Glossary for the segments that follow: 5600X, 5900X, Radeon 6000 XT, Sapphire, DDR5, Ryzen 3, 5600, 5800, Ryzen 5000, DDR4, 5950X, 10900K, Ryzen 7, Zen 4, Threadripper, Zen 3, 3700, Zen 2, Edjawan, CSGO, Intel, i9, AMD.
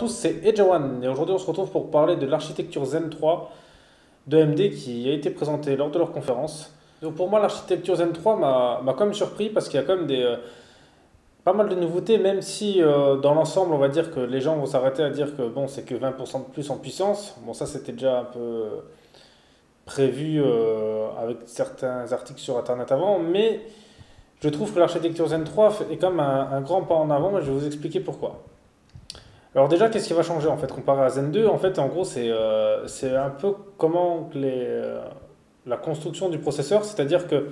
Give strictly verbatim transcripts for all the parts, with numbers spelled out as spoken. tous, c'est Edjawan et aujourd'hui on se retrouve pour parler de l'architecture Zen trois de A M D qui a été présentée lors de leur conférence. Donc pour moi l'architecture Zen trois m'a quand même surpris parce qu'il y a quand même des, euh, pas mal de nouveautés, même si euh, dans l'ensemble on va dire que les gens vont s'arrêter à dire que bon c'est que vingt pour cent de plus en puissance. Bon ça c'était déjà un peu prévu euh, avec certains articles sur internet avant, mais je trouve que l'architecture Zen trois est quand même un, un grand pas en avant, mais je vais vous expliquer pourquoi. Alors déjà, qu'est-ce qui va changer en fait comparé à Zen deux? En fait, en gros, c'est euh, un peu comment les, euh, la construction du processeur, c'est-à-dire que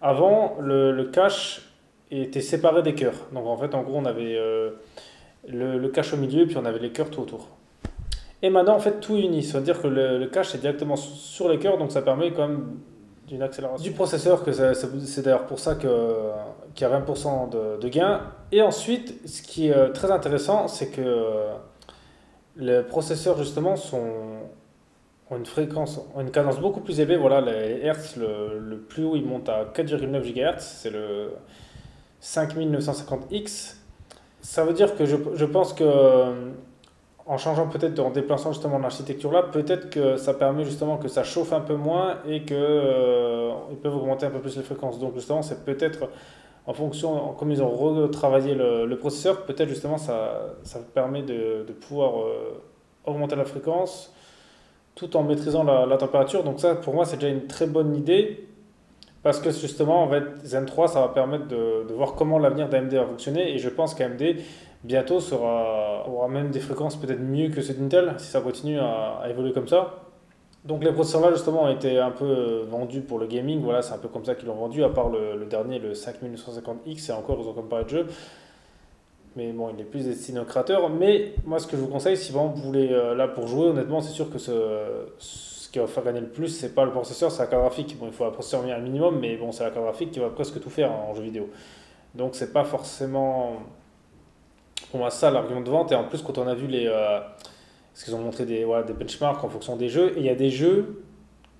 avant le, le cache était séparé des cœurs. Donc en fait, en gros, on avait euh, le, le cache au milieu, puis on avait les cœurs tout autour. Et maintenant, en fait, tout est uni, c'est-à-dire que le, le cache est directement sur les cœurs, donc ça permet quand même d'une accélération du processeur, que c'est d'ailleurs pour ça qu'il y a vingt pour cent de, de gain. Et ensuite, ce qui est très intéressant, c'est que les processeurs, justement, sont, ont une fréquence, ont une cadence beaucoup plus élevée. Voilà, les Hertz, le, le plus haut, il monte à quatre virgule neuf gigahertz, c'est le cinq mille neuf cent cinquante X. Ça veut dire que je, je pense que... en changeant peut-être, en déplaçant justement l'architecture là, peut-être que ça permet justement que ça chauffe un peu moins et qu'ils euh, peuvent augmenter un peu plus les fréquences. Donc justement, c'est peut-être en fonction, en, comme ils ont retravaillé le, le processeur, peut-être justement ça, ça permet de, de pouvoir euh, augmenter la fréquence tout en maîtrisant la, la température. Donc ça, pour moi, c'est déjà une très bonne idée parce que justement, en fait, Zen trois, ça va permettre de, de voir comment l'avenir d'A M D va fonctionner et je pense qu'A M D bientôt sera, aura même des fréquences peut-être mieux que ceux d'Intel si ça continue à, à évoluer comme ça. Donc les processeurs là justement ont été un peu vendus pour le gaming, voilà, c'est un peu comme ça qu'ils l'ont vendu, à part le, le dernier, le cinq mille neuf cent cinquante X, et encore ils ont comme parlé de jeu, mais bon il est plus destiné aux créateurs. Mais moi ce que je vous conseille, si vraiment vous voulez là pour jouer, honnêtement c'est sûr que ce, ce qui va faire gagner le plus c'est pas le processeur, c'est la carte graphique. Bon il faut un processeur un minimum, mais bon c'est la carte graphique qui va presque tout faire en jeu vidéo, donc c'est pas forcément... pour moi, ça, l'argument de vente. Et en plus, quand on a vu les, euh, ce qu'ils ont montré des, voilà, des benchmarks en fonction des jeux, et il y a des jeux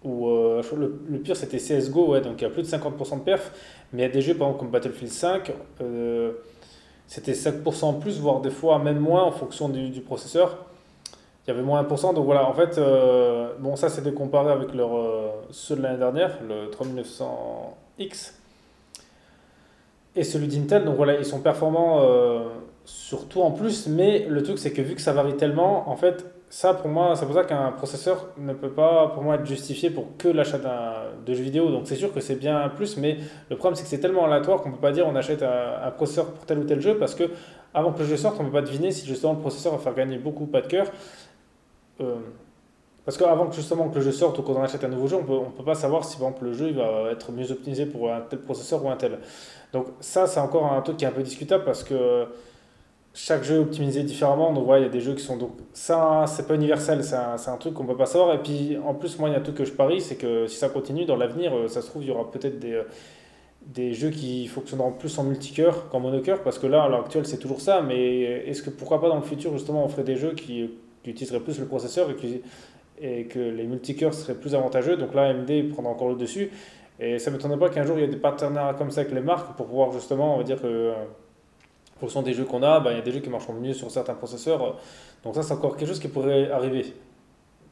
où euh, le, le pire c'était C S G O, ouais, donc il y a plus de cinquante pour cent de perf, mais il y a des jeux par exemple comme Battlefield cinq, euh, c'était cinq pour cent en plus, voire des fois même moins en fonction du, du processeur, il y avait moins un pour cent. Donc voilà, en fait, euh, bon, ça c'était comparé avec leur, euh, ceux de l'année dernière, le trois mille neuf cents X et celui d'Intel, donc voilà, ils sont performants. Euh, surtout en plus, mais le truc c'est que vu que ça varie tellement, en fait, ça pour moi, c'est pour ça qu'un processeur ne peut pas pour moi être justifié pour que l'achat de jeux vidéo. Donc c'est sûr que c'est bien un plus, mais le problème c'est que c'est tellement aléatoire qu'on peut pas dire on achète un, un processeur pour tel ou tel jeu, parce que avant que le jeu sorte, on peut pas deviner si justement le processeur va faire gagner beaucoup pas de cœur. Euh, parce qu'avant que justement que le jeu sorte ou qu'on achète un nouveau jeu, on peut, on peut pas savoir si par exemple le jeu il va être mieux optimisé pour un tel processeur ou un tel. Donc ça c'est encore un truc qui est un peu discutable parce que chaque jeu est optimisé différemment, donc voilà, il y a des jeux qui sont... donc ça, c'est pas universel, c'est un, un truc qu'on peut pas savoir. Et puis, en plus, moi, il y a un truc que je parie, c'est que si ça continue, dans l'avenir, ça se trouve, il y aura peut-être des, des jeux qui fonctionneront plus en multicœur qu'en monocœur, parce que là, à l'heure actuelle, c'est toujours ça, mais est-ce que, pourquoi pas dans le futur, justement, on ferait des jeux qui, qui utiliseraient plus le processeur et, qui, et que les multicœurs seraient plus avantageux, donc là, A M D prendra encore le dessus, et ça m'étonnerait pas qu'un jour, il y ait des partenariats comme ça avec les marques, pour pouvoir, justement, on va dire que... en fonction des jeux qu'on a, ben, il y a des jeux qui marcheront mieux sur certains processeurs. Donc ça, c'est encore quelque chose qui pourrait arriver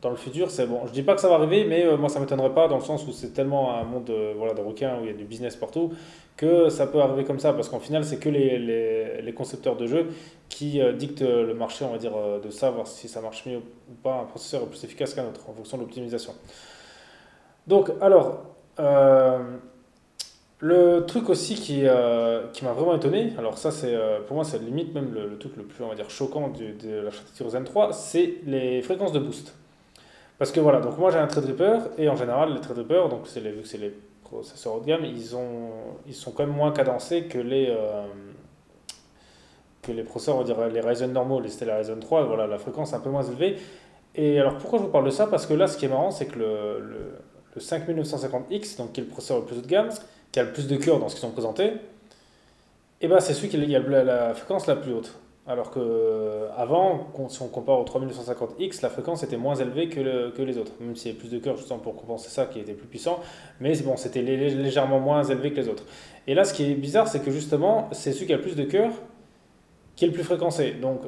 dans le futur. C'est bon, je dis pas que ça va arriver, mais euh, moi ça m'étonnerait pas, dans le sens où c'est tellement un monde euh, voilà, de requins où il y a du business partout, que ça peut arriver comme ça, parce qu'en final c'est que les, les, les concepteurs de jeux qui euh, dictent le marché, on va dire, euh, de savoir si ça marche mieux ou pas, un processeur est plus efficace qu'un autre en fonction de l'optimisation. Donc alors euh le truc aussi qui, euh, qui m'a vraiment étonné, alors ça c'est euh, pour moi c'est limite même le, le truc le plus, on va dire, choquant du, de l'architecture Zen trois, c'est les fréquences de boost. Parce que voilà, donc moi j'ai un Threadripper, et en général les Threadripper, donc c'est les, vu que c'est les processeurs haut de gamme, ils, ont, ils sont quand même moins cadencés que les, euh, que les processeurs, on va dire, les Ryzen normaux, les Ryzen trois, voilà, la fréquence est un peu moins élevée. Et alors pourquoi je vous parle de ça? Parce que là ce qui est marrant c'est que le, le, le cinq mille neuf cent cinquante X, donc qui est le processeur le plus haut de gamme, qui a le plus de cœurs dans ce qu'ils ont présenté, et ben c'est celui qui a la, la fréquence la plus haute. Alors que avant, si on compare au trois mille neuf cent cinquante X, la fréquence était moins élevée que, le, que les autres, même s'il y avait plus de cœurs justement pour compenser ça qui était plus puissant, mais bon, c'était légèrement moins élevé que les autres. Et là, ce qui est bizarre, c'est que justement, c'est celui qui a le plus de cœurs qui est le plus fréquencé. Donc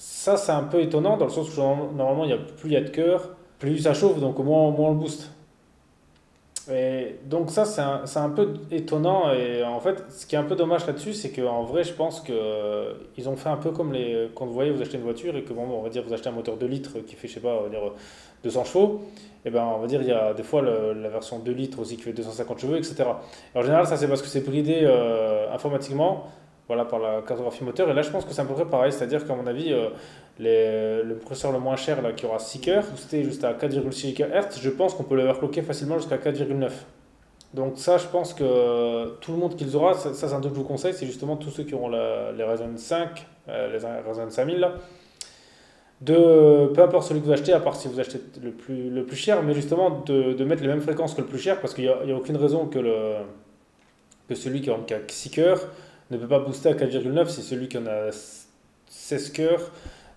Ça, c'est un peu étonnant dans le sens où normalement, il y a, plus il y a de cœur, plus ça chauffe, donc au moins, au moins on le booste. Et donc ça, c'est un, un peu étonnant. Et en fait, ce qui est un peu dommage là-dessus, c'est qu'en vrai, je pense qu'ils euh, ont fait un peu comme les, quand vous voyez, vous achetez une voiture et que, bon, on va dire, vous achetez un moteur deux litres qui fait, je sais pas, on va dire deux cents chevaux. Et ben, on va dire, il y a des fois le, la version deux litres aussi qui fait deux cent cinquante chevaux, et cetera. Et en général, ça, c'est parce que c'est bridé euh, informatiquement, voilà, par la cartographie moteur. Et là, je pense que c'est à peu près pareil. C'est-à-dire qu'à mon avis, euh, les, le processeur le moins cher, là, qui aura six cœurs, boosté juste à quatre virgule six gigahertz, je pense qu'on peut l'overclocker facilement jusqu'à quatre virgule neuf. Donc ça, je pense que euh, tout le monde qui les aura, ça, ça c'est un truc que je vous conseille, c'est justement tous ceux qui auront la, les Ryzen cinq, euh, les Ryzen cinq mille, là. De, peu importe celui que vous achetez, à part si vous achetez le plus, le plus cher, mais justement de, de mettre les mêmes fréquences que le plus cher, parce qu'il n'y a, a aucune raison que, le, que celui qui a six cœurs ne peut pas booster à quatre virgule neuf si celui qui en a seize cœurs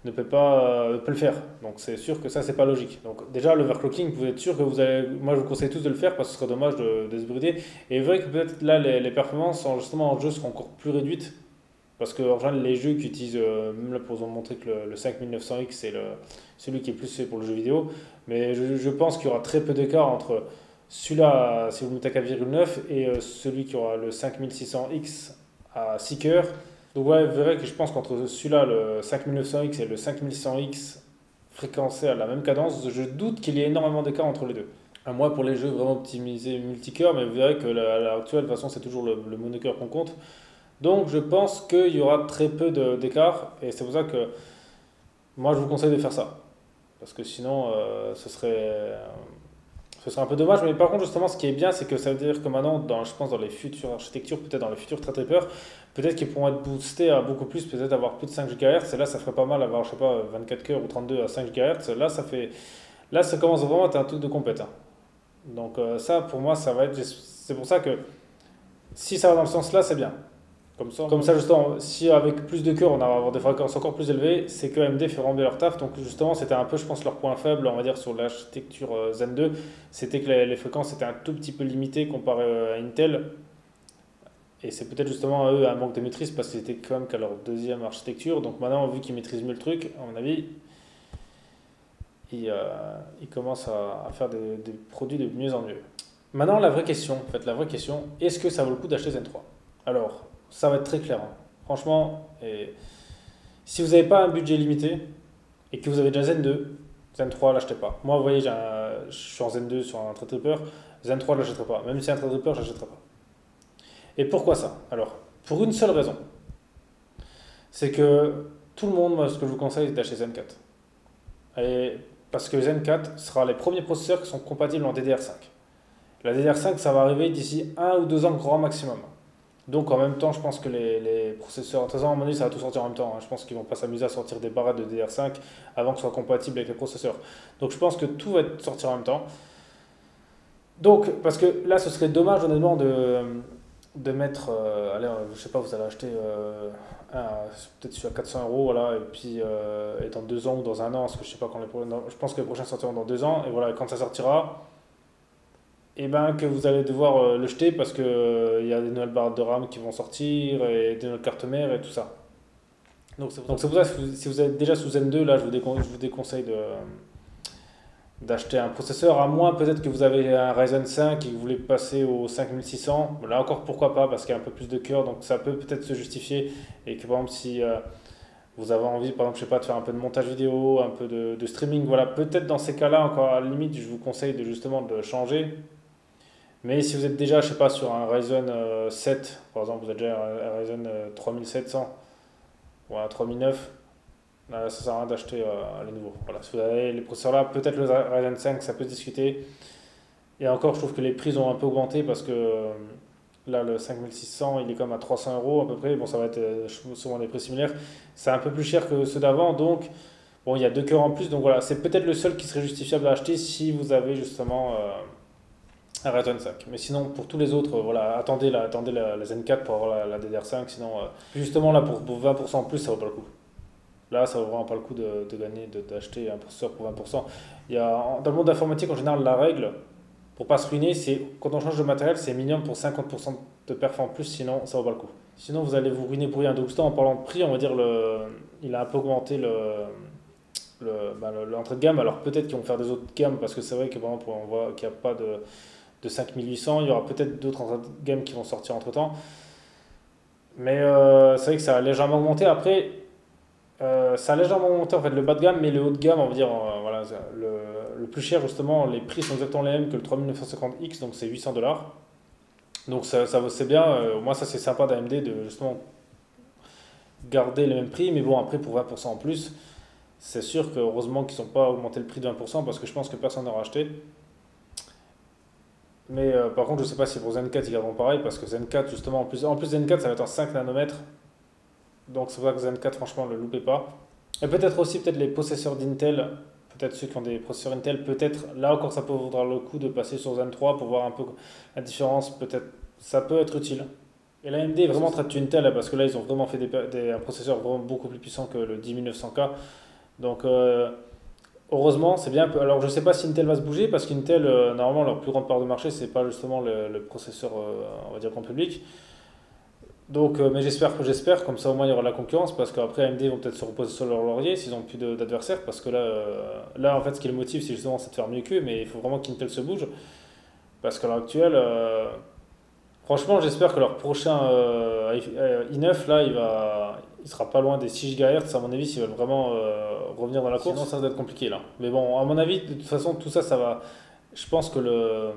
ne peut pas euh, peut le faire. Donc c'est sûr que ça, c'est pas logique. Donc déjà, l'overclocking, vous êtes sûr que vous allez... Moi, je vous conseille tous de le faire parce que ce serait dommage de, de se brider. Et vrai que peut-être là, les, les performances sont justement en jeu seront encore plus réduites. Parce que en général, les jeux qui utilisent, euh, même là pour vous montrer que le, le cinquante-neuf cents X, c'est le, celui qui est plus fait pour le jeu vidéo. Mais je, je pense qu'il y aura très peu d'écart entre celui-là, si vous le mettez à quatre virgule neuf, et euh, celui qui aura le cinquante-six cents X à six cœurs. Donc ouais, vous verrez que je pense qu'entre celui-là, le cinquante-neuf cents X et le cinquante-six cents X fréquencés à la même cadence, je doute qu'il y ait énormément d'écart entre les deux. À moi, pour les jeux vraiment optimisés multicœurs, mais vous verrez que à l'heure actuelle, de toute façon, c'est toujours le, le monocœur qu'on compte. Donc je pense qu'il y aura très peu d'écart et c'est pour ça que moi je vous conseille de faire ça. Parce que sinon euh, ce, serait, euh, ce serait un peu dommage. Mais par contre justement ce qui est bien c'est que ça veut dire que maintenant dans, je pense dans les futures architectures, peut-être dans les futurs Threadripper, peut-être qu'ils pourront être boostés à beaucoup plus, peut-être avoir plus de cinq gigahertz. Et là ça ferait pas mal avoir je sais pas vingt-quatre cœurs ou trente-deux à cinq gigahertz. Là ça, fait, là, ça commence vraiment à être un truc de compète. Hein. Donc euh, ça pour moi ça va être... C'est pour ça que si ça va dans le sens là c'est bien. Comme ça, Comme ça, justement, si avec plus de cœur, on va avoir des fréquences encore plus élevées, c'est que A M D fait vraiment bien leur taf. Donc, justement, c'était un peu, je pense, leur point faible, on va dire, sur l'architecture Zen deux. C'était que les fréquences étaient un tout petit peu limitées comparé à Intel. Et c'est peut-être justement à eux un manque de maîtrise parce que c'était quand même qu'à leur deuxième architecture. Donc, maintenant, vu qu'ils maîtrisent mieux le truc, à mon avis, ils, euh, ils commencent à, à faire des, des produits de mieux en mieux. Maintenant, la vraie question, en fait, la vraie question, est-ce que ça vaut le coup d'acheter Zen trois? Alors, ça va être très clair. Hein. Franchement, et si vous n'avez pas un budget limité et que vous avez déjà Zen deux, Zen trois, l'achetez pas. Moi, vous voyez, j'ai un... je suis en Zen deux sur un Threadripper, Zen trois, je ne l'achèterai pas. Même si c'est un Threadripper, je ne l'achèterai pas. Et pourquoi ça? Alors, pour une seule raison. C'est que tout le monde, moi, ce que je vous conseille, c'est d'acheter Zen quatre. Et parce que Zen quatre sera les premiers processeurs qui sont compatibles en D D R cinq. La D D R cinq, ça va arriver d'ici un ou deux ans grand maximum. Donc en même temps, je pense que les, les processeurs, très en menu, ça va tout sortir en même temps. Hein. Je pense qu'ils vont pas s'amuser à sortir des barrettes de D D R cinq avant que ce soit compatible avec les processeurs. Donc je pense que tout va sortir en même temps. Donc parce que là, ce serait dommage honnêtement de, de mettre, euh, allez, je sais pas, vous allez acheter euh, peut-être sur quatre cents euros, voilà, et puis euh, et dans deux ans ou dans un an, parce que je sais pas quand les, dans, je pense que les prochains sortiront dans deux ans, et voilà, quand ça sortira. Et eh ben que vous allez devoir euh, le jeter parce que il euh, y a des nouvelles barres de RAM qui vont sortir et des nouvelles cartes mères et tout ça. Donc c'est pour ça que si vous, si vous êtes déjà sous Zen deux, là je vous, décon je vous déconseille d'acheter un processeur, à moins peut-être que vous avez un Ryzen cinq et que vous voulez passer au cinquante-six cents. Là encore pourquoi pas parce qu'il y a un peu plus de cœur donc ça peut peut-être se justifier et que par exemple si euh, vous avez envie par exemple je sais pas de faire un peu de montage vidéo, un peu de, de streaming, voilà peut-être dans ces cas-là encore à la limite je vous conseille de justement de changer. Mais si vous êtes déjà, je sais pas, sur un Ryzen sept, par exemple, vous êtes déjà un Ryzen trois mille sept cents ou un trois mille neuf, ça sert à rien d'acheter euh, les nouveaux. Voilà, si vous avez les processeurs là, peut-être le Ryzen cinq, ça peut se discuter. Et encore, je trouve que les prix ont un peu augmenté parce que euh, là, le cinquante-six cents, il est comme à trois cents euros à peu près. Bon, ça va être euh, souvent des prix similaires. C'est un peu plus cher que ceux d'avant, donc bon, il y a deux cœurs en plus. Donc voilà, c'est peut-être le seul qui serait justifiable à acheter si vous avez justement... Euh, un Ryzen cinq, mais sinon pour tous les autres, euh, voilà, attendez la, attendez la, la Zen quatre pour avoir la, la D D R cinq, sinon euh, justement là pour, pour vingt pour cent en plus ça vaut pas le coup. Là ça vaut vraiment pas le coup de, de gagner, d'acheter un processeur pour vingt pour cent. Il y a, en, dans le monde informatique en général la règle, pour pas se ruiner, c'est quand on change de matériel c'est minimum pour cinquante pour cent de perf en plus, sinon ça vaut pas le coup. Sinon vous allez vous ruiner pour rien. Donc en parlant de prix, on va dire le, il a un peu augmenté l'entrée le, le, bah, de gamme. Alors peut-être qu'ils vont faire des autres gammes, parce que c'est vrai que par exemple on voit qu'il n'y a pas de, de cinq mille huit cents, il y aura peut-être d'autres entrées de gamme qui vont sortir entre temps. Mais euh, c'est vrai que ça a légèrement augmenté. Après, euh, ça a légèrement augmenté en fait le bas de gamme, mais le haut de gamme, on va dire, euh, voilà, le, le plus cher justement, les prix sont exactement les mêmes que le trois mille neuf cent cinquante X, donc c'est huit cents dollars. Donc ça, ça c'est bien, euh, au moins ça c'est sympa d'A M D de justement garder les mêmes prix, mais bon après pour vingt pour cent en plus, c'est sûr que heureusement qu'ils n'ont pas augmenté le prix de vingt pour cent parce que je pense que personne n'aura acheté. Mais euh, par contre je sais pas si pour Zen quatre ils garderont pareil, parce que Zen quatre justement, en plus, en plus Zen quatre ça va être en cinq nanomètres, donc c'est pour ça que Zen quatre franchement ne le loupez pas. Et peut-être aussi peut-être les possesseurs d'Intel, peut-être ceux qui ont des processeurs Intel, peut-être là encore ça peut vaudra le coup de passer sur Zen trois pour voir un peu la différence, peut-être ça peut être utile. Et l'A M D est vraiment en train de tuer Intel parce que là ils ont vraiment fait des, des, un processeur vraiment beaucoup plus puissant que le dix mille neuf cents K, donc euh, heureusement c'est bien. Alors je sais pas si Intel va se bouger parce qu'Intel euh, normalement leur plus grande part de marché c'est pas justement le, le processeur euh, on va dire grand public. Donc, euh, mais j'espère que j'espère, comme ça au moins il y aura de la concurrence, parce qu'après A M D vont peut-être se reposer sur leur laurier s'ils n'ont plus d'adversaires, parce que là, euh, là en fait ce qui les motive c'est justement de faire mieux qu'eux, mais il faut vraiment qu'Intel se bouge, parce qu'à l'heure actuelle, euh, franchement j'espère que leur prochain euh, i neuf là, il va, il sera pas loin des six gigahertz à mon avis s'ils veulent vraiment euh, revenir dans la course, sinon ça va être compliqué là. Mais bon, à mon avis de toute façon tout ça, ça va, je pense que le,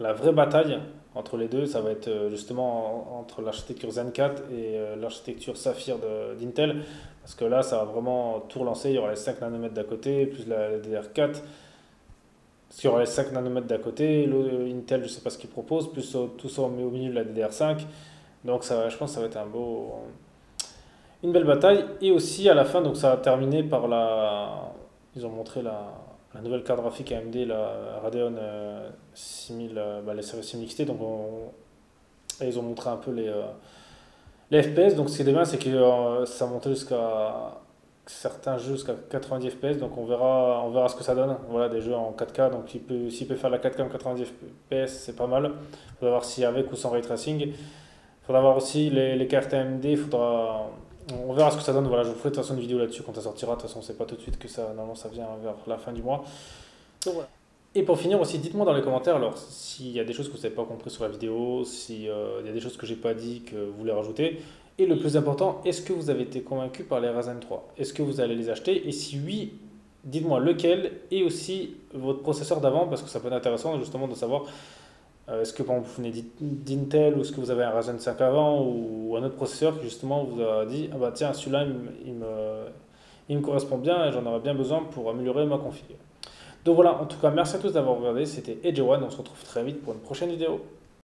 la vraie bataille entre les deux, ça va être justement entre l'architecture Zen quatre et l'architecture Sapphire d'Intel. Parce que là, ça va vraiment tout relancer. Il y aura les cinq nanomètres d'à côté, plus la D D R quatre. Parce qu'il y aura les cinq nanomètres d'à côté, Intel, je ne sais pas ce qu'il propose, plus tout ça au milieu de la D D R cinq. Donc ça, je pense que ça va être un beau, une belle bataille. Et aussi à la fin, donc ça a terminé par la... Ils ont montré la... la nouvelle carte graphique A M D, la Radeon euh, six mille, euh, bah, les six mille X T, donc on... et ils ont montré un peu les, euh, les F P S. Donc ce qui est bien, c'est que euh, ça montait jusqu'à certains jeux jusqu'à quatre-vingt-dix F P S, donc on verra, on verra ce que ça donne. Voilà, des jeux en quatre K, donc s'il peut, il peut faire la quatre K en quatre-vingt-dix F P S, c'est pas mal. Il faudra voir si avec ou sans ray tracing. Il faudra voir aussi les, les cartes A M D, faudra... on verra ce que ça donne. Voilà, je vous ferai de toute façon une vidéo là-dessus quand ça sortira. De toute façon, c'est pas tout de suite que ça. Normalement, ça vient vers la fin du mois. Donc, voilà. Et pour finir aussi, dites-moi dans les commentaires alors s'il y a des choses que vous n'avez pas compris sur la vidéo, s'il euh, y a des choses que j'ai pas dit que vous voulez rajouter. Et le plus important, est-ce que vous avez été convaincu par les Ryzen trois? Est-ce que vous allez les acheter? Et si oui, dites-moi lequel et aussi votre processeur d'avant, parce que ça peut être intéressant justement de savoir. Euh, Est-ce que quand vous venez d'Intel, ou est-ce que vous avez un Ryzen cinq avant ou un autre processeur qui justement vous a dit ah bah tiens celui-là il, il, me, il me correspond bien et j'en aurais bien besoin pour améliorer ma config. Donc voilà, en tout cas merci à tous d'avoir regardé, c'était Edjawan, on se retrouve très vite pour une prochaine vidéo.